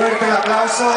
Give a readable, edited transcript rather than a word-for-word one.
fuerte el aplauso.